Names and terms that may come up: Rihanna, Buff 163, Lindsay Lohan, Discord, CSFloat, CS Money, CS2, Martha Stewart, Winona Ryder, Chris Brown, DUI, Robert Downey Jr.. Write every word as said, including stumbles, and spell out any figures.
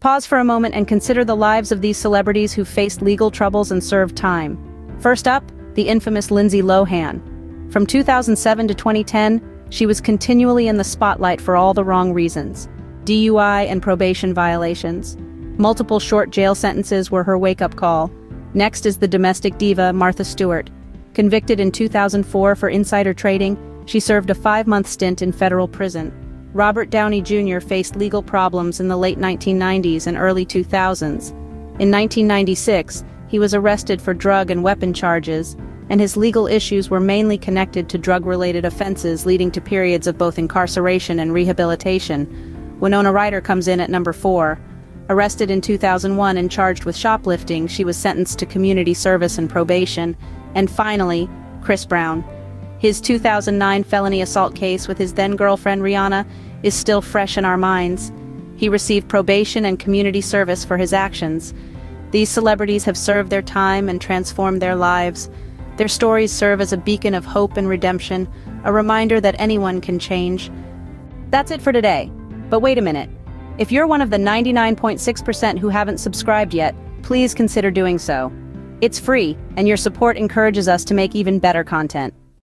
Pause for a moment and consider the lives of these celebrities who faced legal troubles and served time. First up, the infamous Lindsay Lohan. From two thousand seven to twenty ten, she was continually in the spotlight for all the wrong reasons. D U I and probation violations. Multiple short jail sentences were her wake-up call. Next is the domestic diva, Martha Stewart. Convicted in two thousand four for insider trading, she served a five-month stint in federal prison. Robert Downey Junior faced legal problems in the late nineteen nineties and early two thousands. In nineteen ninety-six, he was arrested for drug and weapon charges, and his legal issues were mainly connected to drug-related offenses, leading to periods of both incarceration and rehabilitation. Winona Ryder comes in at number four. Arrested in two thousand one and charged with shoplifting, she was sentenced to community service and probation. And finally, Chris Brown. His two thousand nine felony assault case with his then-girlfriend Rihanna is still fresh in our minds. He received probation and community service for his actions. These celebrities have served their time and transformed their lives. Their stories serve as a beacon of hope and redemption, a reminder that anyone can change. That's it for today. But wait a minute. If you're one of the ninety-nine point six percent who haven't subscribed yet, please consider doing so. It's free, and your support encourages us to make even better content.